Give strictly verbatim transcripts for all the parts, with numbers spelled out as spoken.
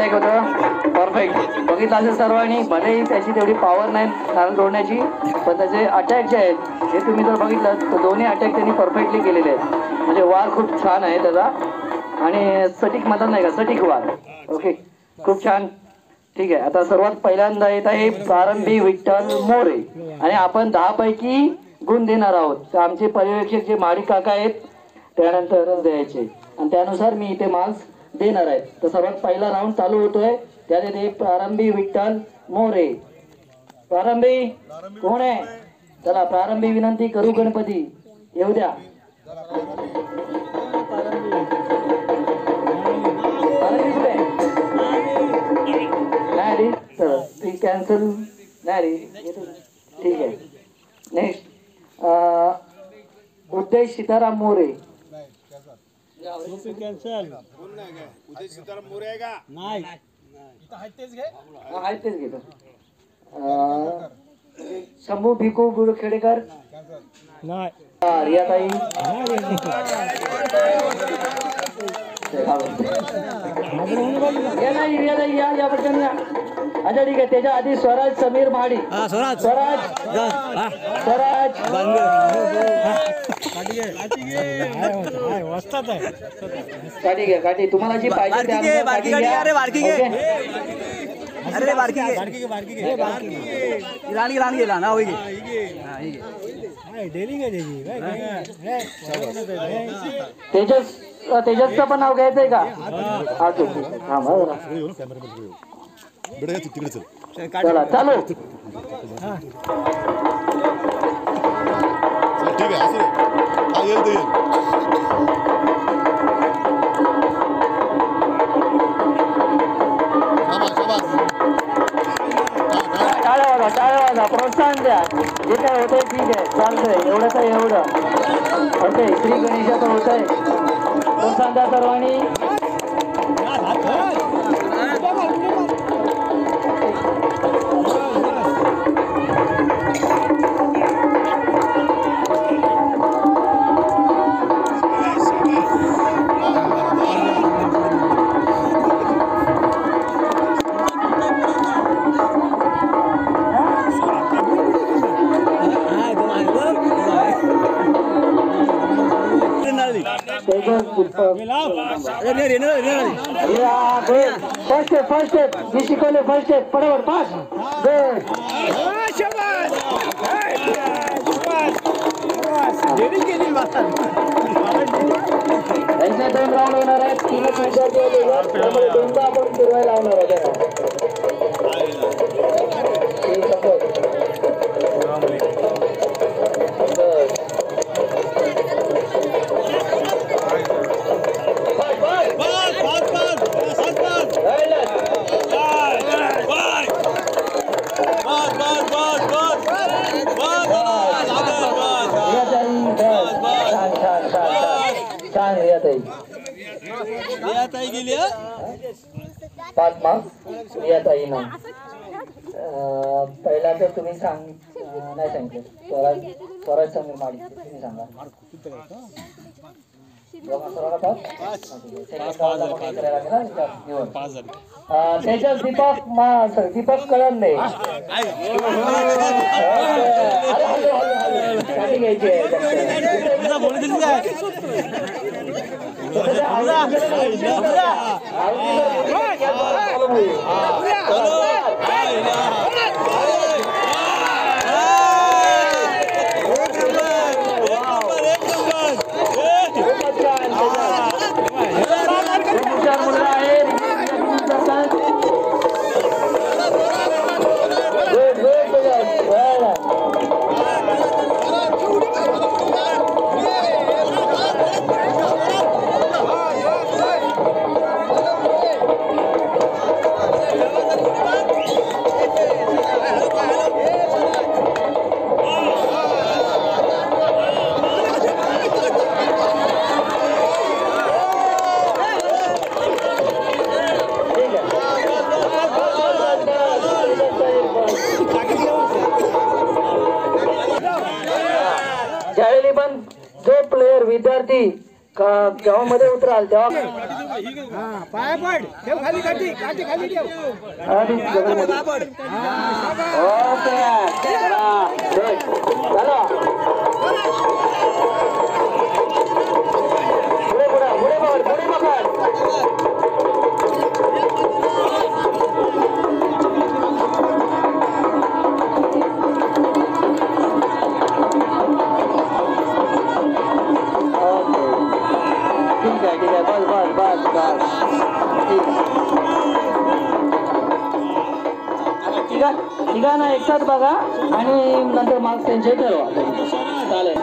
Attack होतं perfect बघितलं असेल सर्वांनी. भलेही त्याची तेवढी पॉवर नाही कारण तोडण्याची, पण त्याचे अटॅक जे आहेत हे तुम्ही जर बघितलं तर दोन्ही अटॅक त्यांनी परफेक्टली केलेले आहेत. म्हणजे वार खूप छान आहे त्याचा आणि सटीक मदत नाही का, सटीक वार. ओके खूप छान. ठीक आहे आता सर्वात पहिल्यांदा येत आहे प्रारंभी विठ्ठल मोरे आणि आपण दहा पैकी गुण देणार आहोत. आमचे पर्यवेक्षक जे माळी काका आहेत त्यानंतरच द्यायचे आणि त्यानुसार मी इथे मार्क्स देणार आहे. तर सर्वात पहिला राऊंड चालू होतोय त्यात येते प्रारंभी विठ्ठल मोरे. प्रारंभी कोण आहे? चला प्रारंभी विनंती करू गणपती येऊ द्या. ती कॅन्सल नाही रे. ठीक आहे नेक्स्ट उदय सीताराम मोरे. कॅन्सल उदय सीताराम मोरे आहे का नाही? आहेत तेच घेतो. शंभू भिकू बुडखेडेकर नाही. या ताई अच्छा ठीक आहे. त्याच्या आधी स्वराज समीर माडी. स्वराज स्वराज स्वराज काठी घ्या काठी तुम्हाला जी पाहिजे. तेजसचं पण नाव घ्यायचंय का? चला चालू टाळ्या टाळ्या प्रोत्साहन द्या. जे काय होतंय ठीक आहे चालतंय एवढं काय एवढं होतंय श्री गणेशाचं होतंय. सांगा सर्वांनी फर्स्ट फर्स्ट मी शिकवले फर्स्ट पडावर पास यांच्या दोन राऊंड होणार आहेत. तीनच विद्यार्थी दोनदा आपण फिरवायला लावणार आहे. पाच मार्क्स रियाताई ना. पहिला तर तुम्ही सांग नाही सांगितलं स्वराज स्वराज समीर माडी तुम्ही सांगा. त्याच्यात दीपक मा सॉरी दीपक कळंडे घ्यायचे. का जेव्हा मध्ये उतराल तेव्हा हां पाय पड ठेव खाली काठी काठी खाली ठेव हां पड ओके चला पुढे पुढे पुढे पकड पुढे पकड तिघांना एक साथ बघा आणि नंतर मार्क्स त्यांचे ठरवा. चालेल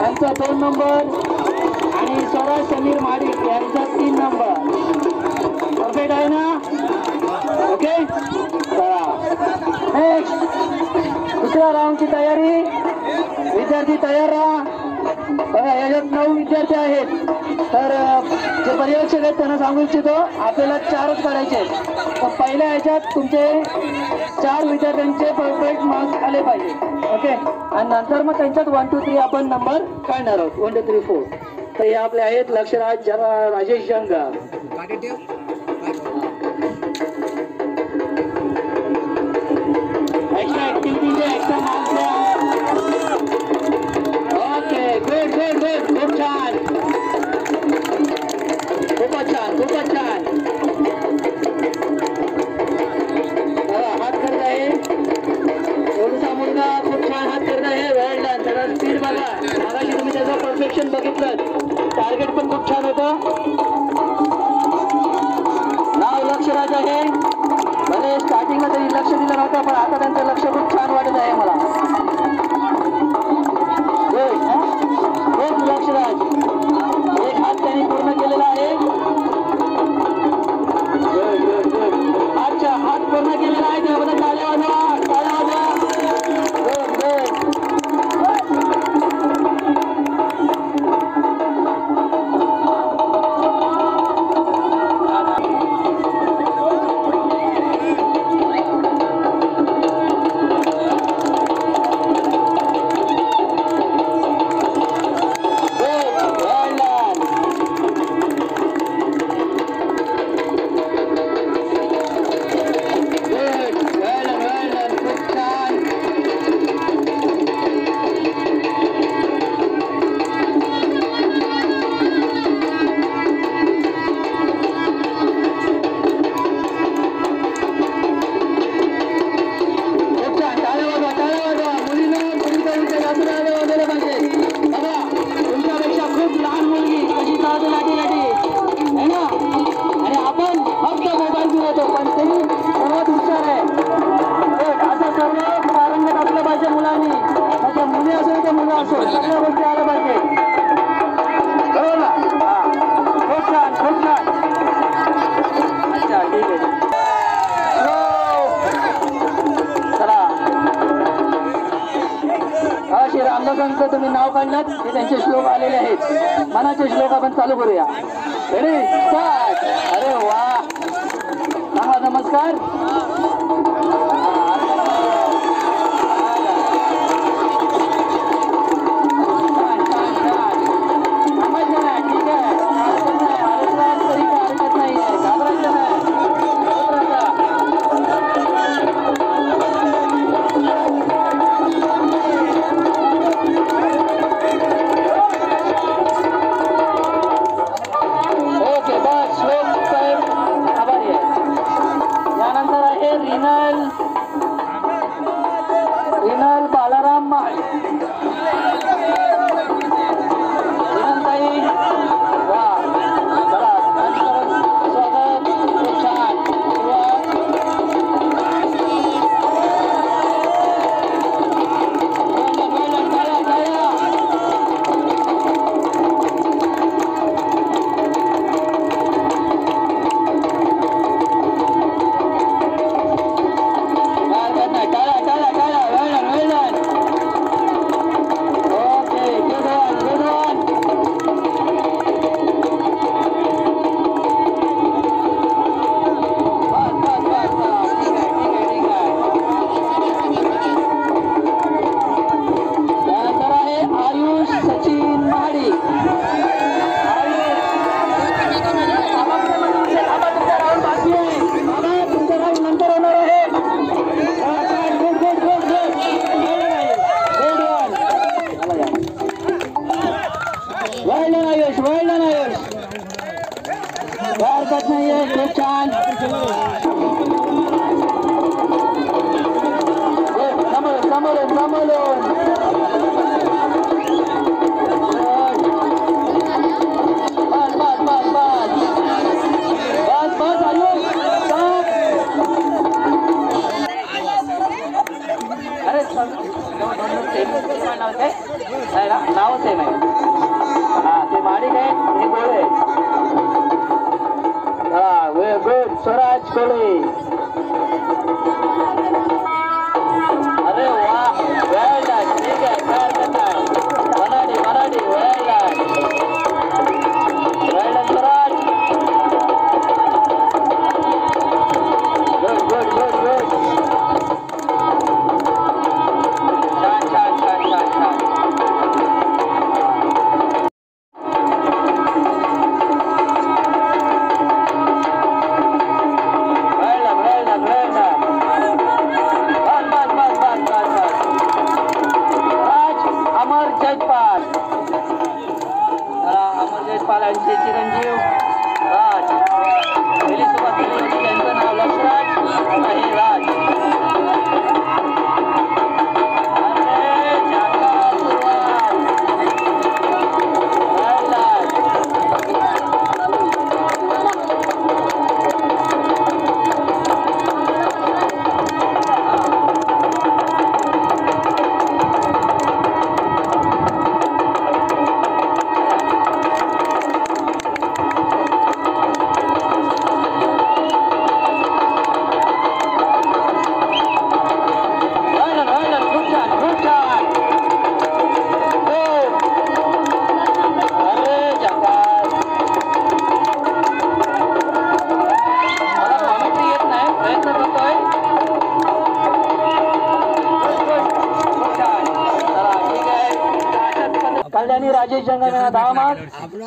यांचा दोन नंबर आणि स्वराज समीर माडिक यांचा तीन नंबर. परफेक्ट आहे ना. ओके नेक्स्ट दुसऱ्या राऊंडची तयारी. विद्यार्थी तयार राहा. बघा याच्यात नऊ विद्यार्थी आहेत तर जे पर्यवेक्षक आहेत त्यांना सांगू इच्छितो आपल्याला चारच करायचे. तर पहिल्या याच्यात तुमचे चार विद्यार्थ्यांचे परफेक्ट मार्क्स आले पाहिजे. ओके आणि नंतर मग त्यांच्यात वन टू थ्री आपण नंबर काढणार आहोत. वन टू थ्री फोर तर हे आपले आहेत लक्षराज राजेश जंगा मांडत हे त्यांचे श्लोक आलेले आहेत. मनाचे श्लोक आपण चालू करूया. Ready start. अरे वा सांगा नमस्कार.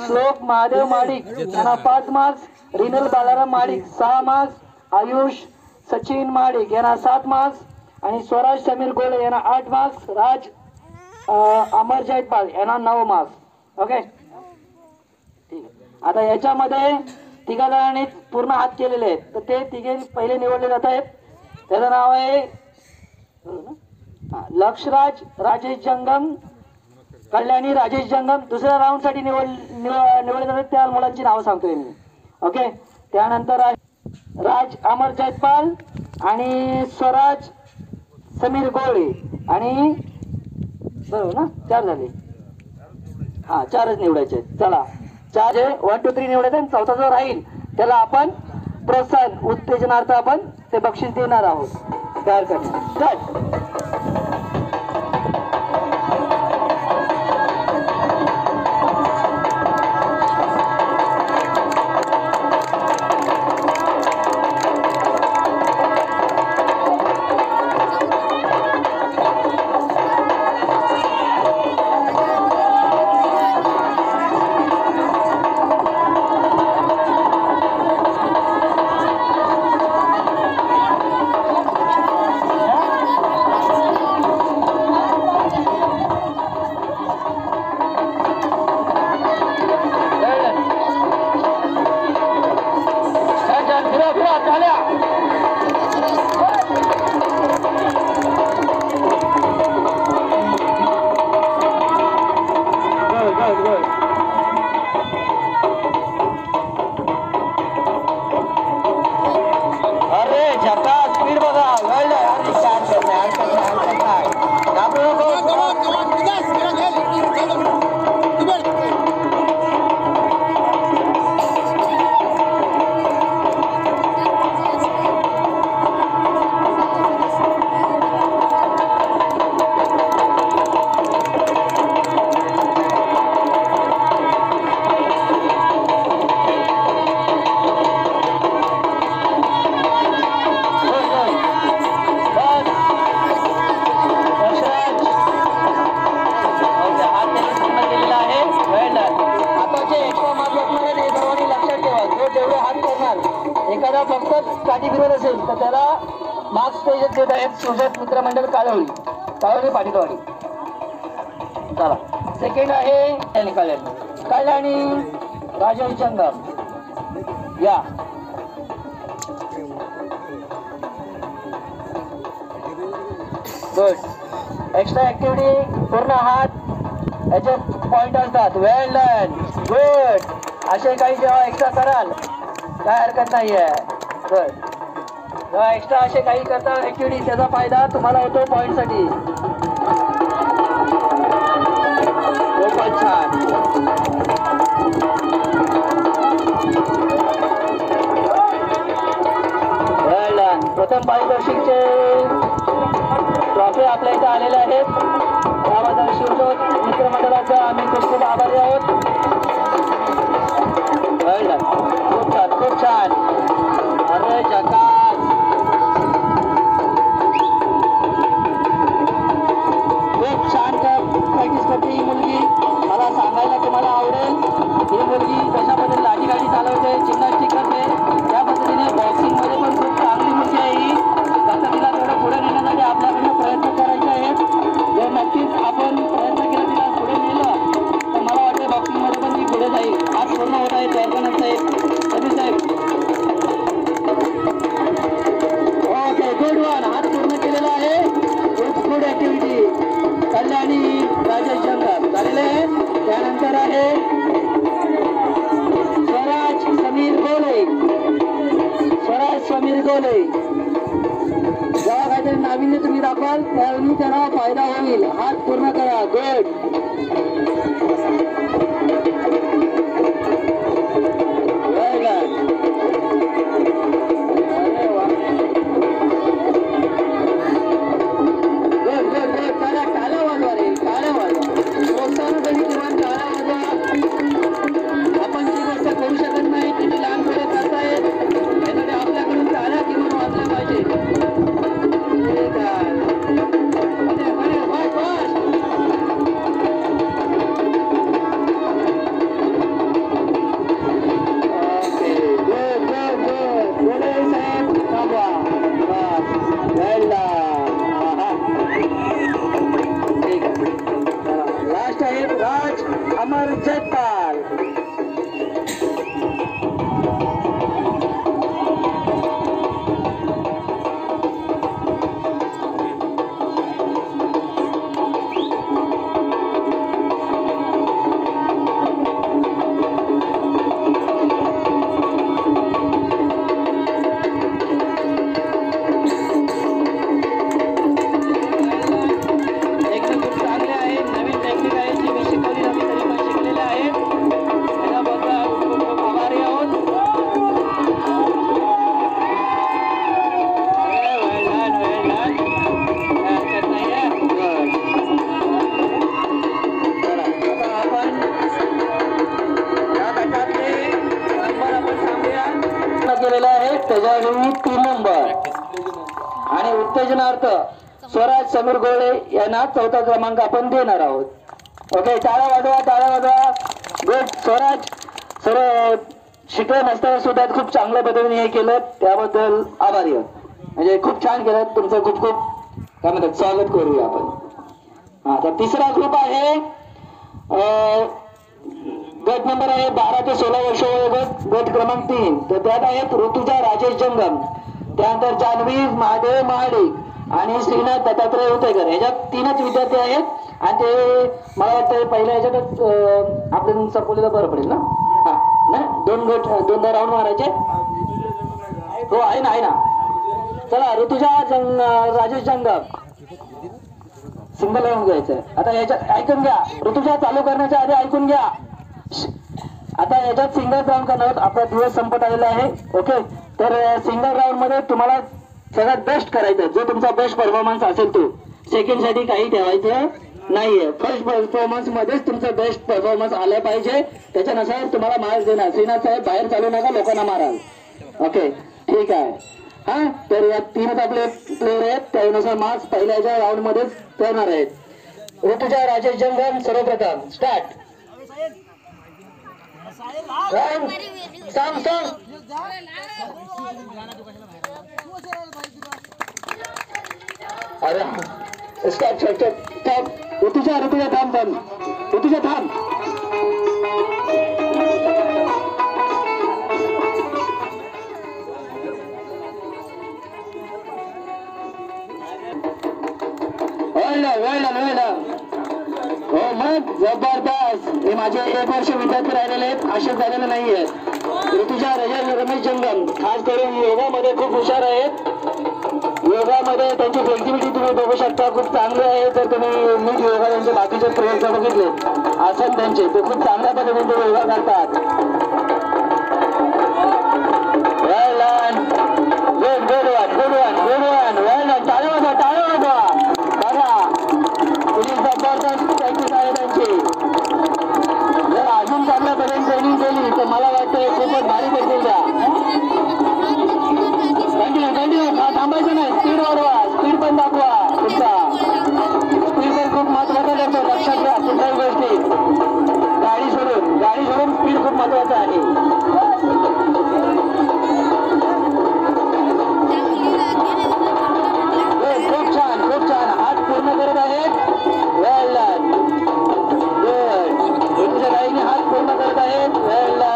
श्लोक महादेव माडिक यांना पाच मार्क्स, रिनल बालाराम माडिक सहा मार्क्स, आयुष सचिन माडिक यांना सात मार्क्स आणि स्वराज समीर गोळे यांना आठ मार्क्स, राज अमर जयपाल यांना नऊ मार्क्स. ओके ठीक आहे. आता याच्यामध्ये तिघा जणांनी पूर्ण हात केलेले आहेत तर ते तिघे पहिले निवडले जात आहेत. त्याचं नाव आहे लक्षराज राजेश जंगम, कल्याणी राजेश जंगम. दुसऱ्या राऊंड साठी निवड निवडले जातात त्या मुलांची नावं सांगतोय मी. ओके त्यानंतर राज अमर जयपाल आणि स्वराज समीर गोळे आणि बरोबर ना चार झाले. हा चारच निवडायचे. चला चार जे वन टू थ्री निवडायचे आणि चौथा जो राहील त्याला आपण प्रोत्साहन उत्तेजनार्थ आपण ते बक्षीस देणार आहोत. तयार करणार. चल. मित्रमंडल काळोळी काळोळी पाटीलवाडी चला सेकंड आहे कल्याणी कल्याणी राजन चंदम या गुड एक्स्ट्रा एक्टिविटी पूर्ण हात याचे पॉइंट असतात वेल डन गुड असे काही जेव्हा एक्स्ट्रा कराल काय हरकत नाही आहे गुड जेव्हा एक्स्ट्रा असे काही करता ॲक्टिव्हिटी त्याचा फायदा तुम्हाला होतो पॉईंटसाठी खूपच छान प्रथम पारितोषिकचे ट्रॉफी आपल्या इथे आलेले आहेत त्याबद्दल शिवजोत मित्रमंडळाचा आम्ही खूप खूप आभारी आहोत खूप छान खूप छान अरे जका समीर गोळे यांना चौथा क्रमांक आपण देणार आहोत ओके टाळ्या वाजवा टाळ्या वाजवा गुड स्वराज सर शिकले नसताना सुद्धा खूप चांगल्या पद्धतीने हे केलं त्याबद्दल आभारी आहोत म्हणजे खूप छान केलं तुमचं खूप खूप काय म्हणतात स्वागत करूया आपण हा तर तिसरा ग्रुप आहे गट नंबर आहे बारा ते सोळा वर्ष वयोगट, गट क्रमांक तीन। तर त्यात आहेत ऋतुजा राजेश जंगम, त्यानंतर जान्हवी महादेव महाडिक आणि श्रीनाथ दत्तात्रय उतेकर। ह्याच्यात तीनच विद्यार्थी आहेत आणि ते मला वाटतं पहिल्या ह्याच्यात आपण संपवलेलं बरं पडेल ना, हा ना, दोन गट दोनदा राऊंड मारायचे हो, आहे ना आहे ना। चला ऋतुजा जंग राजेश जंगम सिंगल राऊंड घ्यायचंय आता याच्यात, ऐकून घ्या ऋतुजा चालू करण्याच्या आधी ऐकून घ्या। आता याच्यात सिंगल राऊंड करणार आहोत, आपला दिवस संपत आलेला आहे ओके। तर सिंगल राऊंड मध्ये तुम्हाला सगळ्यात बेस्ट करायचं, जो तुमचा बेस्ट परफॉर्मन्स असेल तो, सेकंड साठी काही ठेवायचं नाहीये, फर्स्ट परफॉर्मन्स मध्येच तुमचा बेस्ट परफॉर्मन्स आला पाहिजे, त्याच्यानुसार तुम्हाला मार्क्स देणार। श्रीनाथ साहेब बाहेर चालू नका, लोकांना माराल ओके, ठीक आहे हा। तर या तीनच आपले प्लेयर आहेत, त्यानुसार मार्क्स पहिल्याच्या राऊंड मध्येच करणार आहेत। ऋतुजा राजेश जंगम सर्वप्रथम स्टार्ट, अरे स्टार्ट स्टार्ट। ऋतुजा ऋतुजा थांब थांब ऋतुजा थांब हो मग जबरदस्त। हे माझे एक वर्ष विद्यार्थी राहिलेले आहेत, असे झालेले नाही आहेत। ऋतुजा रमेश जंगम खास करून योगामध्ये खूप हुशार आहेत, योगामध्ये त्यांची फ्लेक्झिबिलिटी तुम्ही बघू शकता, खूप चांगले आहे। जर तुम्ही नीट योगा त्यांचे बाकीचे प्रयत्न बघितले असत त्यांचे, ते खूप चांगल्या पद्धतीने ते योगा करतात। Well done good good one good one good one well done चालू होता चालू होता मला वाटतंय खूपच भारी पडतील त्या। कंटिन्यू कंटिन्यू थांबायचं नाही, स्पीड वाढवा, स्पीड पण दाखवा तुमचा, स्पीड पण खूप महत्वाचा ठरतो, लक्षात घ्या कुठल्याही गोष्टी गाडी सोडून, गाडी सोडून स्पीड खूप महत्वाचा आहे। खूप छान खूप छान हात पूर्ण करत आहेत, वेल डन गुड, तुझ्या गाडीने हात पूर्ण करत आहेत वेल डन।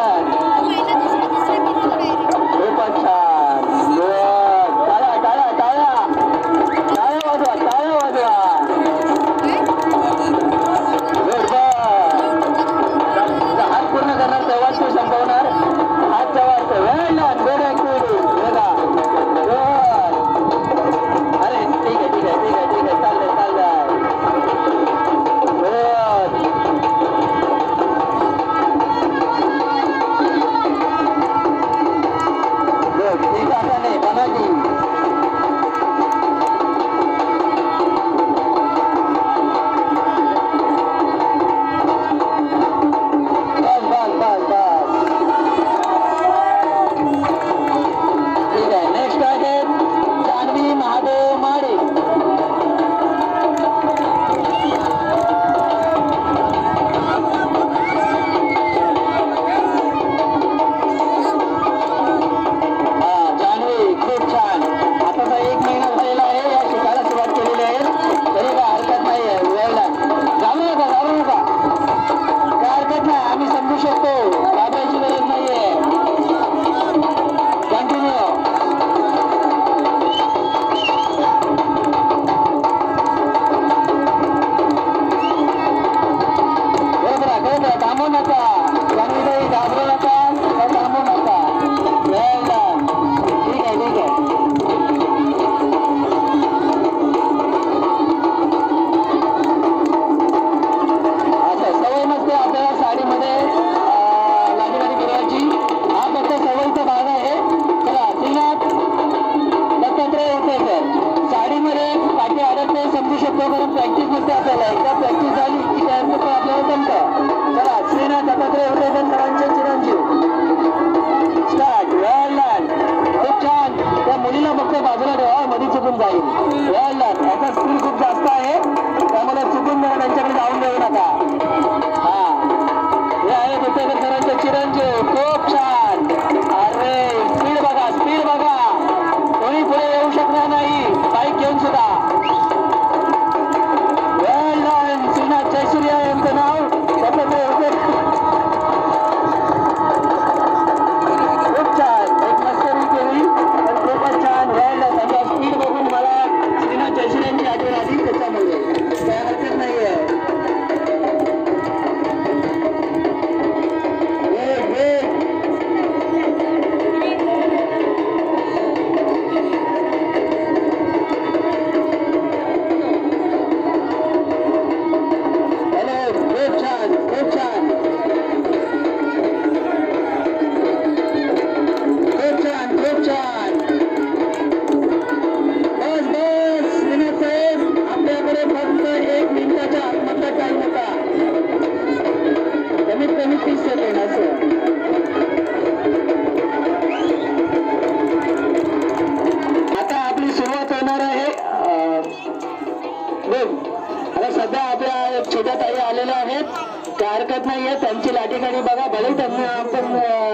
हरकत नहीं है। त्यांची या ठिकाणी बघा, भले त्यांना आपण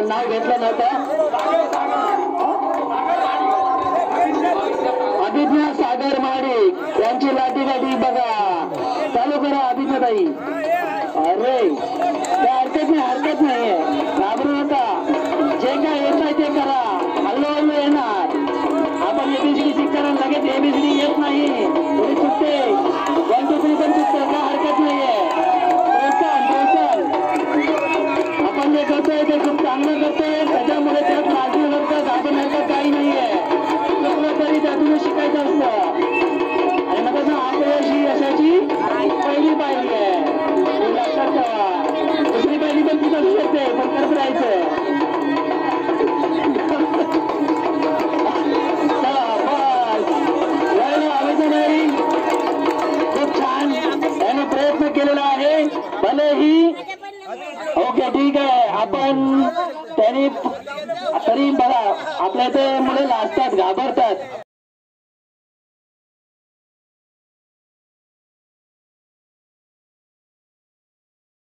नाव घेतलं नव्हतं। अभिज्ञा सागर महाडिक यांची लाठी गाठी बघा, चालू करा अभिज्ञाताई। अरे त्या हरकत नाही, हरकत नाही आहे, घाबरू नका। जे काय येत आहे ते करा, हल्लो हल्लो येणार। आपण एबीसीडी शिकताना लगेच एबीसीडी येत नाही, थोडी चुकते, वन टू थ्री पण चुकते, काय हरकत नाही आहे। प्रोत्साहन प्रोत्साहन आपण जे करतोय ते खूप चांगलं करतोय, त्याच्यामुळे त्यात लाठी करतात आपण याचं काही नाही आहे। कुठलं तरी त्यातून शिकायचं असतं, आणि मग ना अपयशी यशाची पहिली पायरी आहे। दुसरी पायरी पण तिथं असू शकते, पण करत राहायचंय। खूप छान त्याने प्रयत्न केलेला आहे, भलेही ओके ठीक आहे। आपण तरी तरी बघा आपल्या इथे मुले लाजतात, घाबरतात।